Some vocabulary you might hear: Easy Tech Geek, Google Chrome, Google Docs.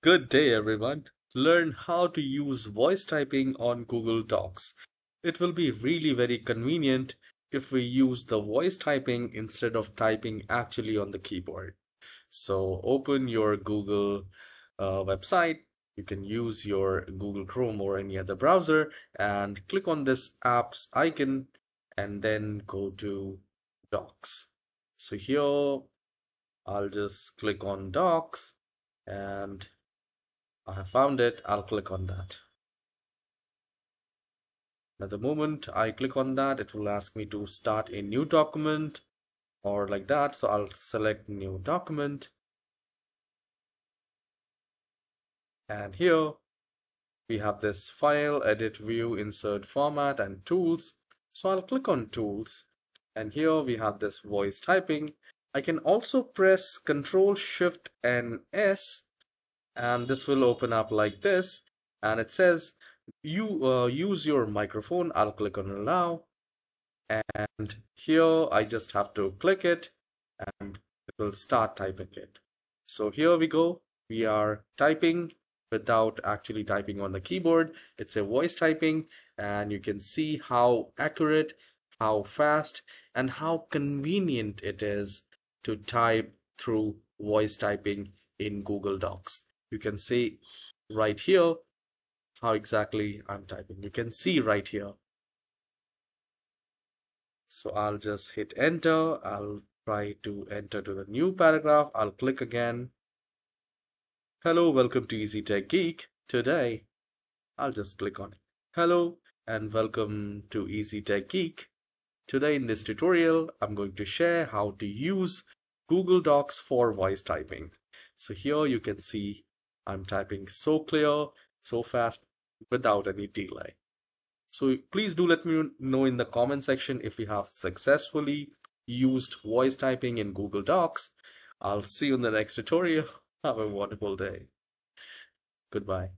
Good day, everyone. Learn how to use voice typing on Google Docs. It will be really very convenient if we use the voice typing instead of typing actually on the keyboard. So open your Google website. You can use your Google Chrome or any other browser and click on this apps icon and then go to Docs. So here I'll just click on Docs and I have found it. I'll click on that. At the moment I click on that, it will ask me to start a new document or like that. So I'll select new document. And here we have this file, edit, view, insert, format and tools. So I'll click on tools and here we have this voice typing. I can also press Ctrl Shift and S and this will open up like this and it says you use your microphone. I'll click on allow and here I just have to click it and it will start typing it. So here we go. We are typing without actually typing on the keyboard. It's a voice typing and you can see how accurate, how fast and how convenient it is to type through voice typing in Google Docs. You can see right here how exactly I'm typing. You can see right here. So I'll just hit enter. I'll try to enter to the new paragraph. I'll click again. Hello, welcome to Easy Tech Geek. Today, I'll just click on it. Hello and welcome to Easy Tech Geek. Today in this tutorial, I'm going to share how to use Google Docs for voice typing. So here you can see I'm typing so clear, so fast, without any delay. So please do let me know in the comment section if you have successfully used voice typing in Google Docs. I'll see you in the next tutorial. Have a wonderful day. Goodbye.